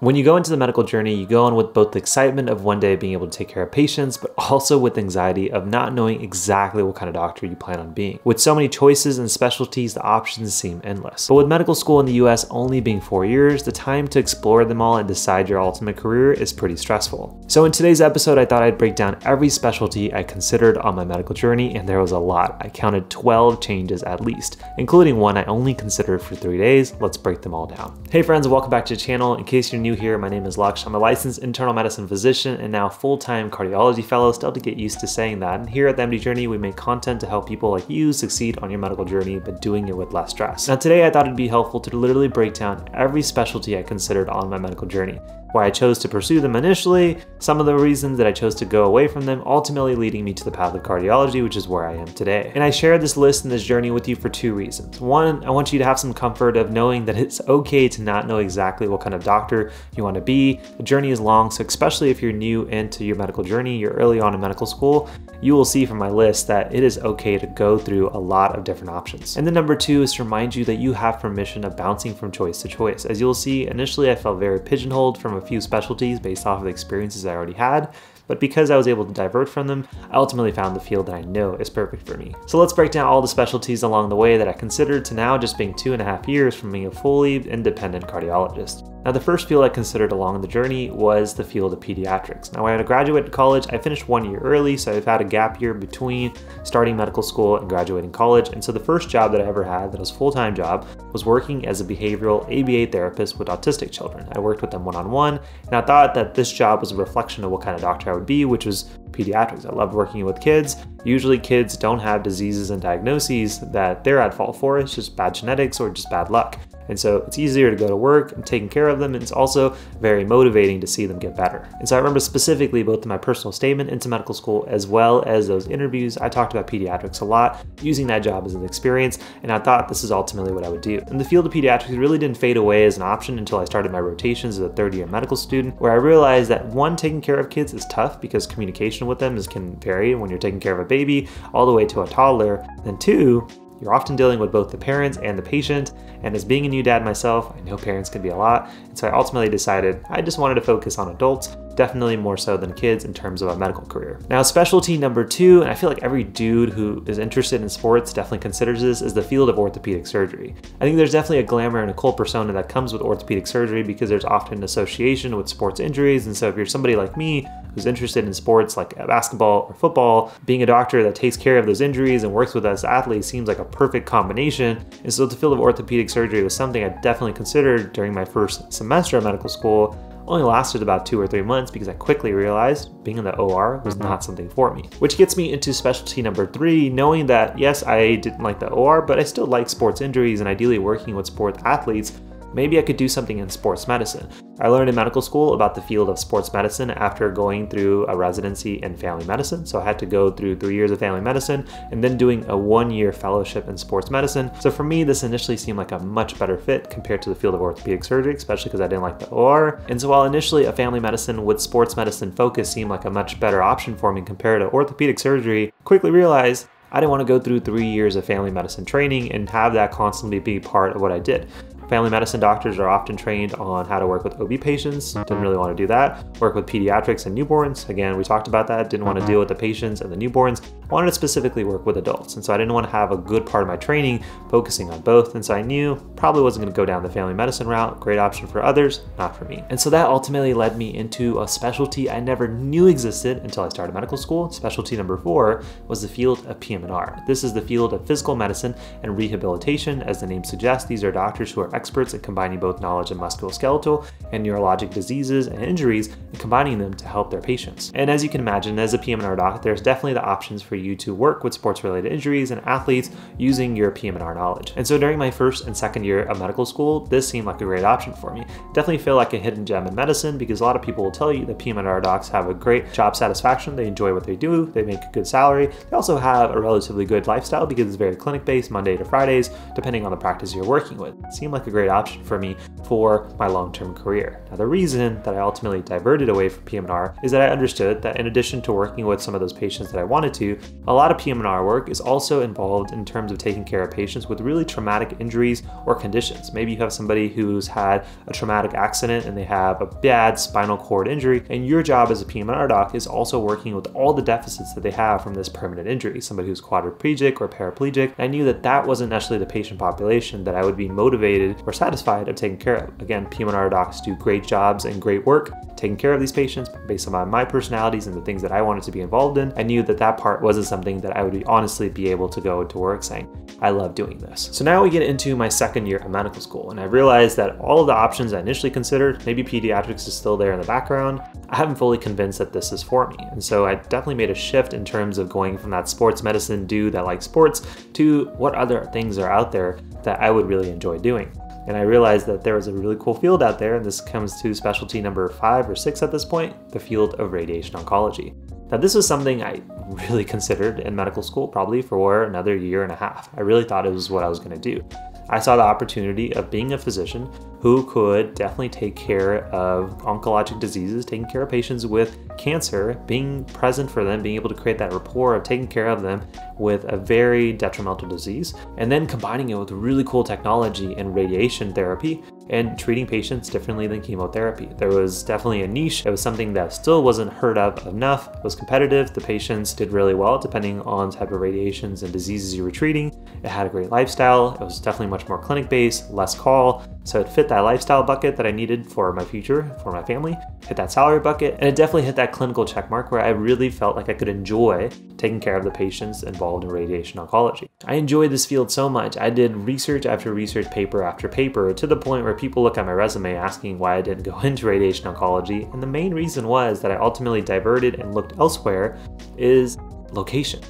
When you go into the medical journey, you go in with both the excitement of one day being able to take care of patients, but also with anxiety of not knowing exactly what kind of doctor you plan on being. With so many choices and specialties, the options seem endless. But with medical school in the US only being 4 years, the time to explore them all and decide your ultimate career is pretty stressful. So in today's episode, I thought I'd break down every specialty I considered on my medical journey, and there was a lot. I counted 12 changes at least, including one I only considered for 3 days. Let's break them all down. Hey friends, welcome back to the channel. In case you're new here, my name is Laksh. I'm a licensed internal medicine physician and now full-time cardiology fellow. Still to get used to saying that. And here at the MD Journey, we make content to help people like you succeed on your medical journey, but doing it with less stress. Now today, I thought it'd be helpful to literally break down every specialty I considered on my medical journey, why I chose to pursue them initially, some of the reasons that I chose to go away from them, ultimately leading me to the path of cardiology, which is where I am today. And I shared this list and this journey with you for 2 reasons. One, I want you to have some comfort of knowing that it's okay to not know exactly what kind of doctor you want to be. The journey is long, so especially if you're new into your medical journey, you're early on in medical school, you will see from my list that it is okay to go through a lot of different options. And then number 2 is to remind you that you have permission of bouncing from choice to choice. As you'll see, initially I felt very pigeonholed from a few specialties based off of the experiences I already had, but because I was able to divert from them, I ultimately found the field that I know is perfect for me. So let's break down all the specialties along the way that I considered to now just being 2.5 years from being a fully independent cardiologist. Now, the first field I considered along the journey was the field of pediatrics. Now, when I graduated college, I finished 1 year early, so I've had a gap year between starting medical school and graduating college. And so the first job that I ever had that was a full-time job was working as a behavioral ABA therapist with autistic children. I worked with them one-on-one, and I thought that this job was a reflection of what kind of doctor I would be, which was pediatrics. I loved working with kids. Usually kids don't have diseases and diagnoses that they're at fault for. It's just bad genetics or just bad luck. And so it's easier to go to work and taking care of them, and it's also very motivating to see them get better. And so I remember specifically both in my personal statement into medical school as well as those interviews, I talked about pediatrics a lot, using that job as an experience, and I thought this is ultimately what I would do. And the field of pediatrics really didn't fade away as an option until I started my rotations as a third-year medical student, where I realized that one, taking care of kids is tough because communication with them can vary when you're taking care of a baby all the way to a toddler, and 2, you're often dealing with both the parents and the patient, and as being a new dad myself, I know parents can be a lot, and so I ultimately decided I just wanted to focus on adults, definitely more so than kids in terms of a medical career. Now, specialty number 2, and I feel like every dude who is interested in sports definitely considers this, is the field of orthopedic surgery. I think there's definitely a glamour and a cool persona that comes with orthopedic surgery because there's often an association with sports injuries, and so if you're somebody like me, who's interested in sports like basketball or football, being a doctor that takes care of those injuries and works with us athletes seems like a perfect combination. And so the field of orthopedic surgery was something I definitely considered during my first semester of medical school. Only lasted about 2 or 3 months because I quickly realized being in the OR was not something for me. Which gets me into specialty number 3, knowing that yes, I didn't like the OR, but I still like sports injuries and ideally working with sports athletes. Maybe I could do something in sports medicine. I learned in medical school about the field of sports medicine after going through a residency in family medicine. So I had to go through 3 years of family medicine and then doing a 1-year fellowship in sports medicine. So for me, this initially seemed like a much better fit compared to the field of orthopedic surgery, especially because I didn't like the OR. And so while initially a family medicine with sports medicine focus seemed like a much better option for me compared to orthopedic surgery, I quickly realized I didn't want to go through 3 years of family medicine training and have that constantly be part of what I did. Family medicine doctors are often trained on how to work with OB patients, didn't really want to do that. Work with pediatrics and newborns, again, we talked about that, didn't want to deal with the patients and the newborns, wanted to specifically work with adults. And so I didn't want to have a good part of my training focusing on both. And so I knew probably wasn't going to go down the family medicine route, great option for others, not for me. And so that ultimately led me into a specialty I never knew existed until I started medical school. Specialty number 4 was the field of PM&R. This is the field of physical medicine and rehabilitation. As the name suggests, these are doctors who are experts at combining both knowledge of musculoskeletal and neurologic diseases and injuries and combining them to help their patients. And as you can imagine, as a PM&R doc, there's definitely the options for you to work with sports-related injuries and athletes using your PM&R knowledge. And so during my first and second year of medical school, this seemed like a great option for me. Definitely feel like a hidden gem in medicine because a lot of people will tell you that PM&R docs have a great job satisfaction, they enjoy what they do, they make a good salary, they also have a relatively good lifestyle because it's very clinic-based, Monday to Fridays, depending on the practice you're working with. It seemed like a great option for me for my long-term career. Now, the reason that I ultimately diverted away from PM&R is that I understood that in addition to working with some of those patients that I wanted to, A lot of PM&R work is also involved in terms of taking care of patients with really traumatic injuries or conditions. Maybe you have somebody who's had a traumatic accident and they have a bad spinal cord injury, and your job as a PM&R doc is also working with all the deficits that they have from this permanent injury, somebody who's quadriplegic or paraplegic. I knew that that wasn't necessarily the patient population that I would be motivated or satisfied of taking care of. Again, PM&R docs do great jobs and great work taking care of these patients, but based on my personalities and the things that I wanted to be involved in, I knew that that part wasn't something that I would honestly be able to go into work saying, I love doing this. So now we get into my second year at medical school, and I realized that all of the options I initially considered, maybe pediatrics is still there in the background, I haven't fully convinced that this is for me. And so I definitely made a shift in terms of going from that sports medicine dude that likes sports to what other things are out there that I would really enjoy doing. And I realized that there was a really cool field out there, and this comes to specialty number 5 or 6 at this point, the field of radiation oncology. Now, this was something I really considered in medical school probably for another 1.5 years. I really thought it was what I was gonna do. I saw the opportunity of being a physician who could definitely take care of oncologic diseases, taking care of patients with cancer, being present for them, being able to create that rapport of taking care of them with a very detrimental disease, and then combining it with really cool technology and radiation therapy and treating patients differently than chemotherapy. There was definitely a niche. It was something that still wasn't heard of enough, was competitive. The patients did really well depending on the type of radiations and diseases you were treating. It had a great lifestyle. It was definitely much more clinic-based, less call. So it fit that lifestyle bucket that I needed for my future, for my family, hit that salary bucket, and it definitely hit that clinical check mark where I really felt like I could enjoy taking care of the patients involved in radiation oncology. I enjoyed this field so much. I did research after research, paper after paper, to the point where people look at my resume asking why I didn't go into radiation oncology. And the main reason was that I ultimately diverted and looked elsewhere is location.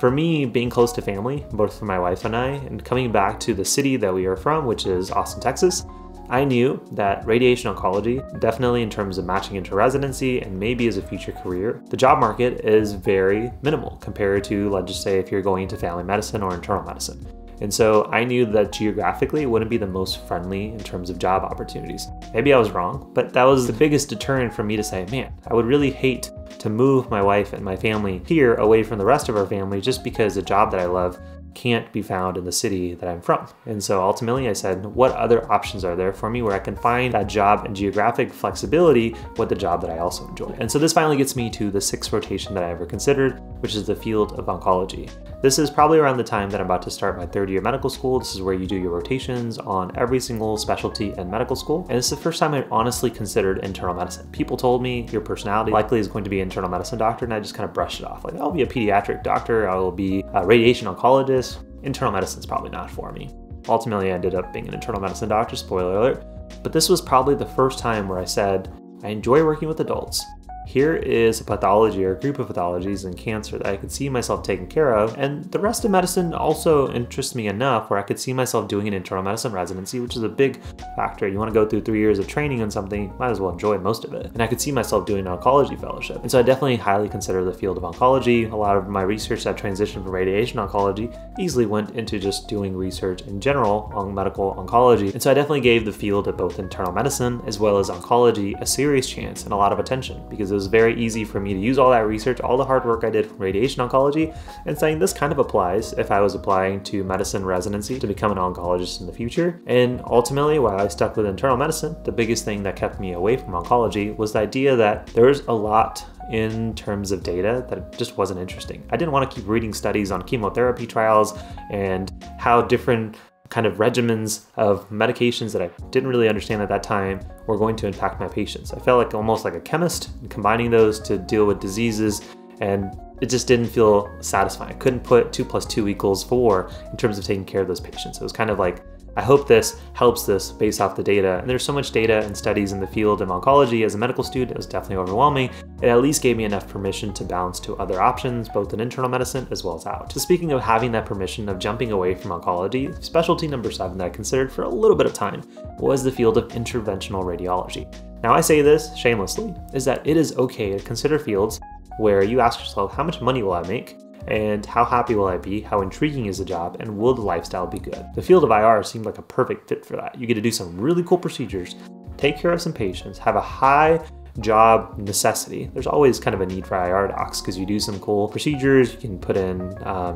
For me, being close to family, both for my wife and I, and coming back to the city that we are from, which is Austin, Texas, I knew that radiation oncology, definitely in terms of matching into residency and maybe as a future career, the job market is very minimal compared to, let's just say, if you're going into family medicine or internal medicine. And so I knew that geographically it wouldn't be the most friendly in terms of job opportunities. Maybe I was wrong, but that was the biggest deterrent for me to say, man, I would really hate to move my wife and my family here away from the rest of our family just because the job that I love can't be found in the city that I'm from. And so ultimately I said, what other options are there for me where I can find that job and geographic flexibility with the job that I also enjoy? And so this finally gets me to the 6th rotation that I ever considered, which is the field of oncology. This is probably around the time that I'm about to start my 3rd year of medical school. This is where you do your rotations on every single specialty in medical school. And it's the first time I honestly considered internal medicine. People told me your personality likely is going to be an internal medicine doctor, and I just kind of brushed it off. Like, I'll be a pediatric doctor, I will be a radiation oncologist, internal medicine's probably not for me. Ultimately, I ended up being an internal medicine doctor, spoiler alert, but this was probably the first time where I said, I enjoy working with adults. Here is a pathology or a group of pathologies in cancer that I could see myself taking care of, and the rest of medicine also interests me enough where I could see myself doing an internal medicine residency, which is a big factor. You want to go through 3 years of training on something, might as well enjoy most of it. And I could see myself doing an oncology fellowship. And so I definitely highly consider the field of oncology. A lot of my research that transitioned from radiation oncology easily went into just doing research in general on medical oncology. And so I definitely gave the field of both internal medicine as well as oncology a serious chance and a lot of attention, because it was very easy for me to use all that research, all the hard work I did from radiation oncology, and saying this kind of applies if I was applying to medicine residency to become an oncologist in the future. And ultimately, while I stuck with internal medicine, the biggest thing that kept me away from oncology was the idea that there's a lot in terms of data that just wasn't interesting. I didn't want to keep reading studies on chemotherapy trials and how different kind of regimens of medications that I didn't really understand at that time were going to impact my patients. I felt like almost like a chemist combining those to deal with diseases, and it just didn't feel satisfying. I couldn't put 2 + 2 = 4 in terms of taking care of those patients. It was kind of like, I hope this helps this based off the data. And there's so much data and studies in the field of oncology. As a medical student, it was definitely overwhelming. It at least gave me enough permission to bounce to other options, both in internal medicine as well as out. So speaking of having that permission of jumping away from oncology, specialty number 7 that I considered for a little bit of time was the field of interventional radiology. Now I say this shamelessly, is that it is okay to consider fields where you ask yourself, how much money will I make? And how happy will I be? How intriguing is the job? And will the lifestyle be good? The field of IR seemed like a perfect fit for that. You get to do some really cool procedures, take care of some patients, have a high job necessity. There's always kind of a need for IR docs because you do some cool procedures. You can put in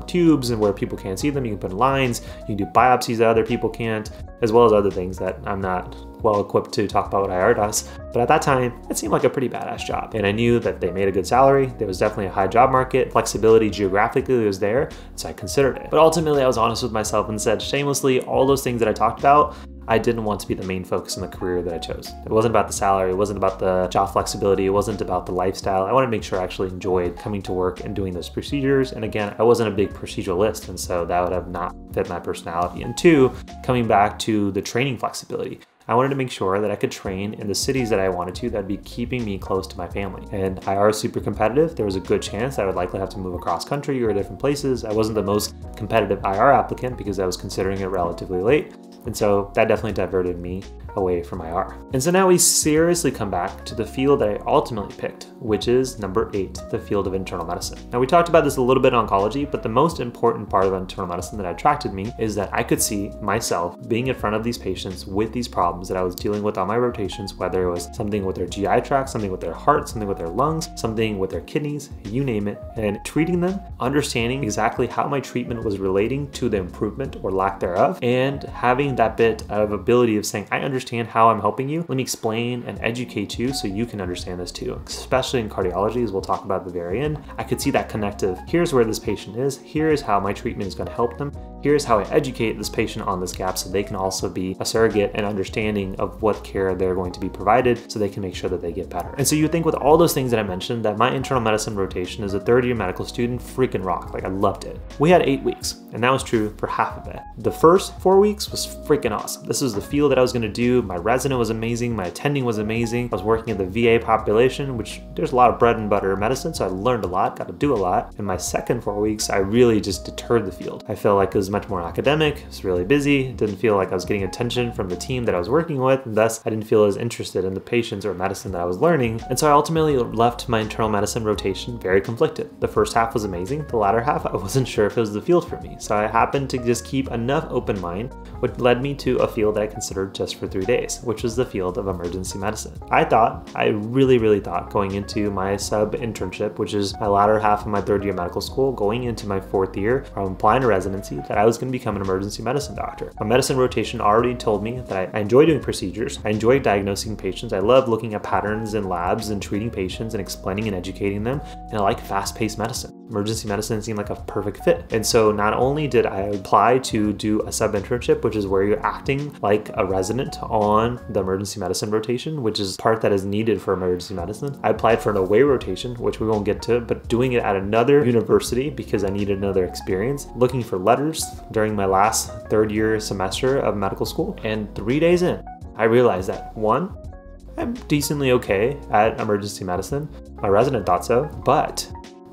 tubes and where people can't see them. You can put in lines. You can do biopsies that other people can't, as well as other things that I'm not well equipped to talk about what IR does. But at that time, it seemed like a pretty badass job. And I knew that they made a good salary. There was definitely a high job market. Flexibility geographically was there, so I considered it. But ultimately, I was honest with myself and said, shamelessly, all those things that I talked about, I didn't want to be the main focus in the career that I chose. It wasn't about the salary, it wasn't about the job flexibility, it wasn't about the lifestyle. I wanted to make sure I actually enjoyed coming to work and doing those procedures. And again, I wasn't a big proceduralist, and so that would have not fit my personality. And two, coming back to the training flexibility. I wanted to make sure that I could train in the cities that I wanted to, that'd be keeping me close to my family. And IR is super competitive. There was a good chance that I would likely have to move across country or different places. I wasn't the most competitive IR applicant because I was considering it relatively late. And so that definitely diverted me away from IR. And so now we seriously come back to the field that I ultimately picked, which is number 8, the field of internal medicine. Now we talked about this a little bit in oncology, but the most important part of internal medicine that attracted me is that I could see myself being in front of these patients with these problems that I was dealing with on my rotations, whether it was something with their GI tract, something with their heart, something with their lungs, something with their kidneys, you name it, and treating them, understanding exactly how my treatment was relating to the improvement or lack thereof, and having that bit of ability of saying, I understand how I'm helping you. Let me explain and educate you so you can understand this too, especially in cardiology, as we'll talk about at the very end. I could see that connective. Here's where this patient is. Here's how my treatment is going to help them. Here's how I educate this patient on this gap so they can also be a surrogate and understanding of what care they're going to be provided so they can make sure that they get better. And so you think with all those things that I mentioned that my internal medicine rotation as a third-year medical student freaking rocked. Like I loved it. We had 8 weeks, and that was true for half of it. The first 4 weeks was freaking awesome. This was the field that I was going to do. My resident was amazing. My attending was amazing. I was working in the VA population, which there's a lot of bread and butter medicine. So I learned a lot, got to do a lot. In my second 4 weeks, I really just deterred the field. I felt like it was much more academic. It's really busy. Didn't feel like I was getting attention from the team that I was working with. And thus, I didn't feel as interested in the patients or medicine that I was learning. And so I ultimately left my internal medicine rotation very conflicted. The first half was amazing. The latter half, I wasn't sure if it was the field for me. So I happened to just keep enough open mind, which led me to a field that I considered just for 3 days, which was the field of emergency medicine. I really thought going into my sub internship, which is my latter half of my third year medical school, going into my fourth year from applying to residency, that I was going to become an emergency medicine doctor. My medicine rotation already told me that I enjoy doing procedures. I enjoy diagnosing patients. I love looking at patterns in labs and treating patients and explaining and educating them. And I like fast-paced medicine. Emergency medicine seemed like a perfect fit. And so not only did I apply to do a sub internship, which is where you're acting like a resident on the emergency medicine rotation, which is part that is needed for emergency medicine. I applied for an away rotation, which we won't get to, but doing it at another university because I needed another experience, looking for letters during my last third year semester of medical school. And 3 days in, I realized that one, I'm decently okay at emergency medicine. My resident thought so, but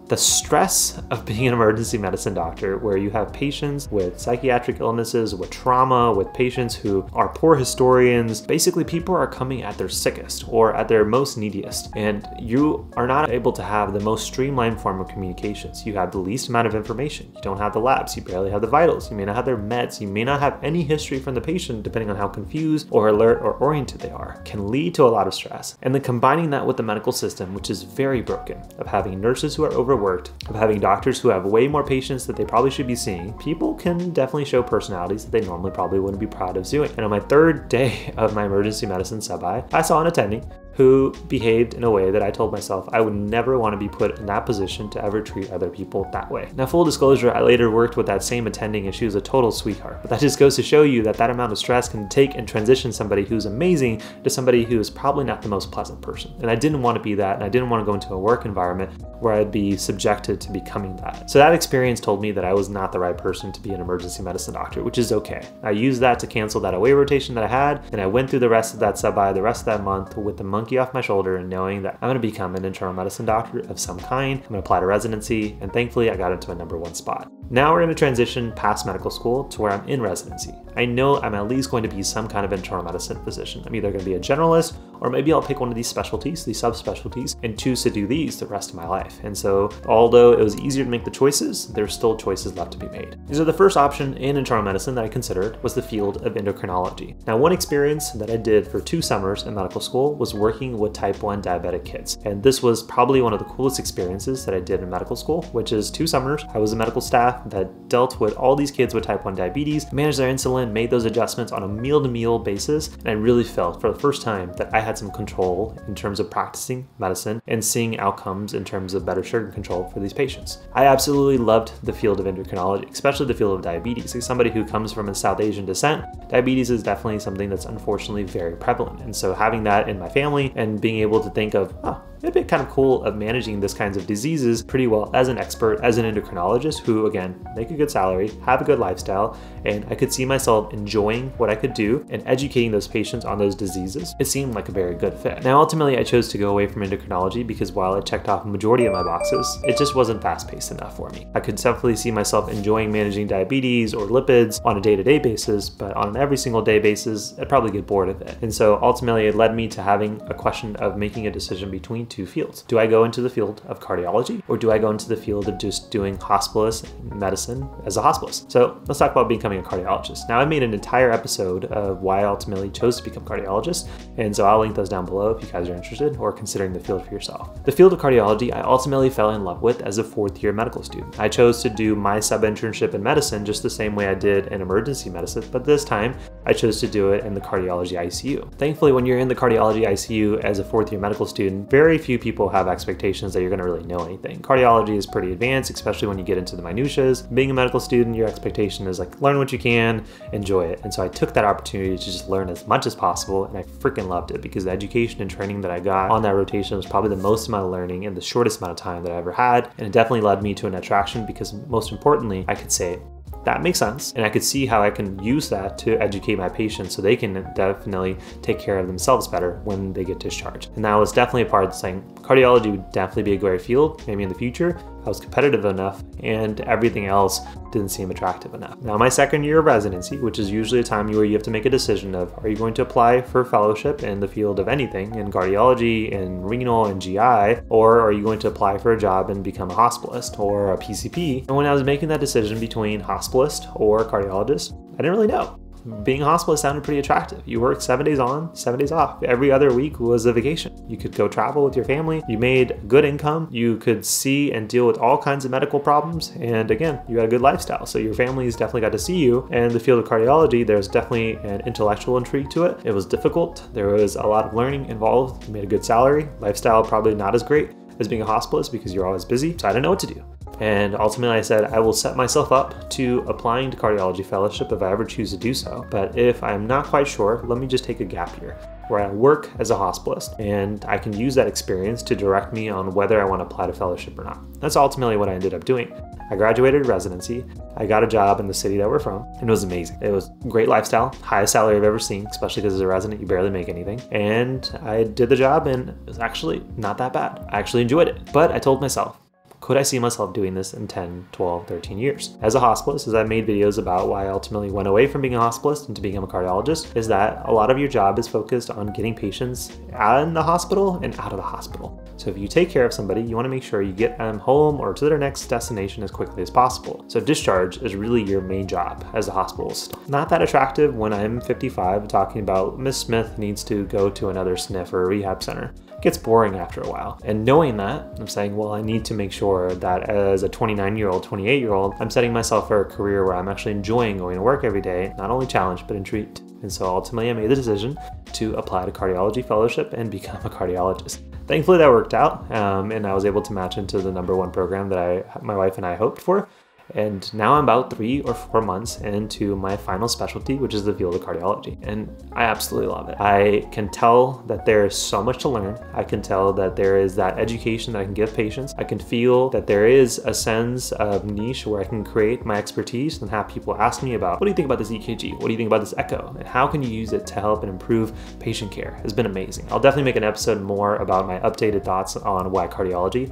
the stress of being an emergency medicine doctor, where you have patients with psychiatric illnesses, with trauma, with patients who are poor historians, basically people are coming at their sickest or at their most neediest. And you are not able to have the most streamlined form of communications. You have the least amount of information. You don't have the labs. You barely have the vitals. You may not have their meds. You may not have any history from the patient, depending on how confused or alert or oriented they are, can lead to a lot of stress. And then combining that with the medical system, which is very broken, of having nurses who are overworked, of having doctors who have way more patients that they probably should be seeing, people can definitely show personalities that they normally probably wouldn't be proud of doing. And on my third day of my emergency medicine sub-I, I saw an attending who behaved in a way that I told myself I would never want to be put in that position to ever treat other people that way. Now, full disclosure, I later worked with that same attending and she was a total sweetheart, but that just goes to show you that that amount of stress can take and transition somebody who's amazing to somebody who is probably not the most pleasant person. And I didn't want to be that, and I didn't want to go into a work environment where I'd be subjected to becoming that. So that experience told me that I was not the right person to be an emergency medicine doctor, which is okay. I used that to cancel that away rotation that I had, and I went through the rest of that sub-I, the rest of that month with the monkey off my shoulder and knowing that I'm going to become an internal medicine doctor of some kind. I'm going to apply to residency, and thankfully I got into my number 1 spot. Now we're going to transition past medical school to where I'm in residency. I know I'm at least going to be some kind of internal medicine physician. I'm either going to be a generalist or maybe I'll pick one of these specialties, these subspecialties, and choose to do these the rest of my life. And so although it was easier to make the choices, there's still choices left to be made. So the first option in internal medicine that I considered was the field of endocrinology. Now, one experience that I did for 2 summers in medical school was working with type 1 diabetic kids. And this was probably one of the coolest experiences that I did in medical school, which is 2 summers. I was a medical staff that dealt with all these kids with type 1 diabetes, managed their insulin, made those adjustments on a meal-to-meal basis. And I really felt for the first time that I had some control in terms of practicing medicine and seeing outcomes in terms of better sugar control for these patients. I absolutely loved the field of endocrinology, especially the field of diabetes. As somebody who comes from a South Asian descent, diabetes is definitely something that's unfortunately very prevalent. And so having that in my family and being able to think of, oh, it'd be kind of cool of managing this kinds of diseases pretty well as an expert, as an endocrinologist who, again, make a good salary, have a good lifestyle, and I could see myself enjoying what I could do and educating those patients on those diseases. It seemed like a very good fit. Now, ultimately, I chose to go away from endocrinology because while I checked off the majority of my boxes, it just wasn't fast-paced enough for me. I could definitely see myself enjoying managing diabetes or lipids on a day-to-day basis, but on an every single day basis, I'd probably get bored of it. And so ultimately, it led me to having a question of making a decision between two fields. Do I go into the field of cardiology or do I go into the field of just doing hospitalist medicine as a hospitalist? So let's talk about becoming a cardiologist. Now, I made an entire episode of why I ultimately chose to become a cardiologist, and so I'll link those down below if you guys are interested or considering the field for yourself. The field of cardiology I ultimately fell in love with as a 4th year medical student. I chose to do my sub-internship in medicine just the same way I did in emergency medicine, but this time I chose to do it in the cardiology ICU. Thankfully, when you're in the cardiology ICU as a 4th year medical student, very few people have expectations that you're gonna really know anything. Cardiology is pretty advanced, especially when you get into the minutiae. Being a medical student, your expectation is like, learn what you can, enjoy it. And so I took that opportunity to just learn as much as possible, and I freaking loved it because the education and training that I got on that rotation was probably the most amount of learning in the shortest amount of time that I ever had. And it definitely led me to an attraction because most importantly, I could say, that makes sense. And I could see how I can use that to educate my patients so they can definitely take care of themselves better when they get discharged. And that was definitely a part of saying cardiology would definitely be a great field, maybe in the future. I was competitive enough and everything else didn't seem attractive enough. Now, my 2nd year of residency, which is usually a time where you have to make a decision of, are you going to apply for a fellowship in the field of anything, in cardiology, in renal, and GI, or are you going to apply for a job and become a hospitalist or a PCP? And when I was making that decision between hospitalist or cardiologist, I didn't really know. Being a hospitalist sounded pretty attractive. You worked 7 days on, 7 days off. Every other week was a vacation. You could go travel with your family. You made good income. You could see and deal with all kinds of medical problems. And again, you had a good lifestyle. So your family's definitely got to see you. And the field of cardiology, there's definitely an intellectual intrigue to it. It was difficult. There was a lot of learning involved. You made a good salary. Lifestyle probably not as great as being a hospitalist because you're always busy. So I didn't know what to do. And ultimately I said, I will set myself up to applying to cardiology fellowship if I ever choose to do so. But if I'm not quite sure, let me just take a gap year where I work as a hospitalist and I can use that experience to direct me on whether I want to apply to fellowship or not. That's ultimately what I ended up doing. I graduated residency. I got a job in the city that we're from and it was amazing. It was great lifestyle, highest salary I've ever seen, especially because as a resident, you barely make anything. And I did the job and it was actually not that bad. I actually enjoyed it, but I told myself, could I see myself doing this in 10, 12, 13 years? As a hospitalist, as I made videos about why I ultimately went away from being a hospitalist and to become a cardiologist, is that a lot of your job is focused on getting patients in the hospital and out of the hospital. So if you take care of somebody, you want to make sure you get them home or to their next destination as quickly as possible. So discharge is really your main job as a hospitalist. Not that attractive when I'm 55 talking about Miss Smith needs to go to another SNF or a rehab center. Gets boring after a while. And knowing that, I'm saying, well, I need to make sure that as a 29-year-old, 28-year-old, I'm setting myself for a career where I'm actually enjoying going to work every day, not only challenged, but intrigued. And so ultimately I made the decision to apply to cardiology fellowship and become a cardiologist. Thankfully that worked out and I was able to match into the #1 program that my wife and I hoped for. And now I'm about 3 or 4 months into my final specialty, which is the field of cardiology. And I absolutely love it. I can tell that there is so much to learn. I can tell that there is that education that I can give patients. I can feel that there is a sense of niche where I can create my expertise and have people ask me about, what do you think about this EKG? What do you think about this echo? And how can you use it to help and improve patient care? It's been amazing. I'll definitely make an episode more about my updated thoughts on why cardiology,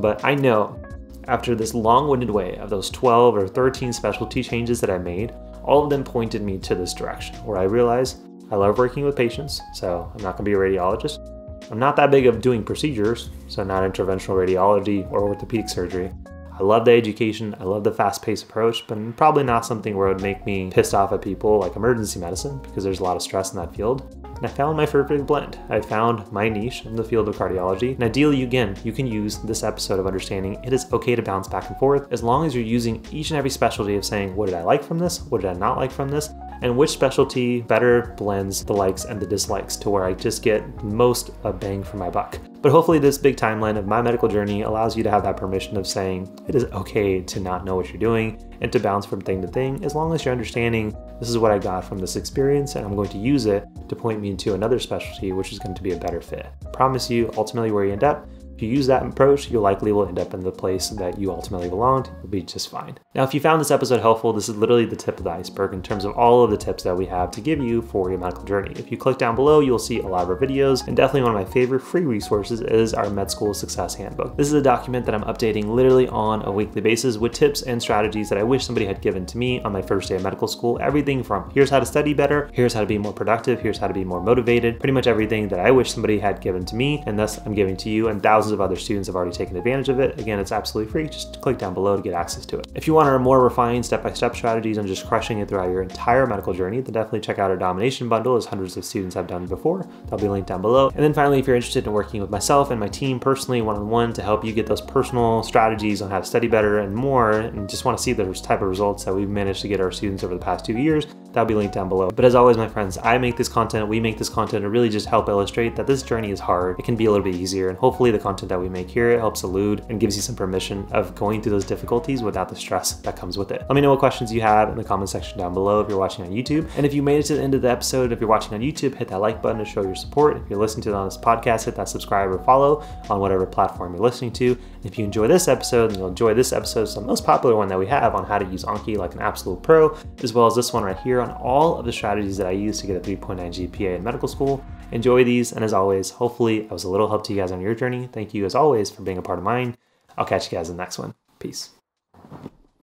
but I know after this long-winded way of those 12 or 13 specialty changes that I made, all of them pointed me to this direction where I realized I love working with patients, so I'm not gonna be a radiologist. I'm not that big of doing procedures, so not interventional radiology or orthopedic surgery. I love the education, I love the fast-paced approach, but probably not something where it would make me pissed off at people like emergency medicine, because there's a lot of stress in that field. And I found my perfect blend. I found my niche in the field of cardiology, and ideally, again, you can use this episode of understanding it is okay to bounce back and forth, as long as you're using each and every specialty of saying, what did I like from this? What did I not like from this? And which specialty better blends the likes and the dislikes to where I just get most a bang for my buck. But hopefully this big timeline of my medical journey allows you to have that permission of saying it is okay to not know what you're doing and to bounce from thing to thing, as long as you're understanding this is what I got from this experience and I'm going to use it to point me into another specialty which is going to be a better fit. I promise you, ultimately where you end up, if you use that approach, you likely will end up in the place that you ultimately belonged. You'll be just fine. Now, if you found this episode helpful, this is literally the tip of the iceberg in terms of all of the tips that we have to give you for your medical journey. If you click down below, you'll see a lot of our videos, and definitely one of my favorite free resources is our Med School Success Handbook. This is a document that I'm updating literally on a weekly basis with tips and strategies that I wish somebody had given to me on my first day of medical school. Everything from here's how to study better, here's how to be more productive, here's how to be more motivated, pretty much everything that I wish somebody had given to me, and thus I'm giving to you, and thousands of other students have already taken advantage of it. Again, it's absolutely free. Just click down below to get access to it. If you want our more refined step-by-step strategies on just crushing it throughout your entire medical journey, then definitely check out our domination bundle, as hundreds of students have done before. That'll be linked down below. And then finally, if you're interested in working with myself and my team personally, one-on-one, to help you get those personal strategies on how to study better and more, and just want to see the type of results that we've managed to get our students over the past 2 years, that'll be linked down below. But as always, my friends, I make this content, we make this content to really just help illustrate that this journey is hard. It can be a little bit easier, and hopefully the content that we make here, it helps elude and gives you some permission of going through those difficulties without the stress that comes with it. Let me know what questions you have in the comment section down below if you're watching on YouTube. And if you made it to the end of the episode, if you're watching on YouTube, hit that like button to show your support. If you're listening to it on this podcast, hit that subscribe or follow on whatever platform you're listening to. And if you enjoy this episode, then you'll enjoy this episode. It's the most popular one that we have on how to use Anki like an absolute pro, as well as this one right here on all of the strategies that I used to get a 3.9 GPA in medical school. Enjoy these, and as always, hopefully I was a little help to you guys on your journey. Thank you as always for being a part of mine. I'll catch you guys in the next one. Peace.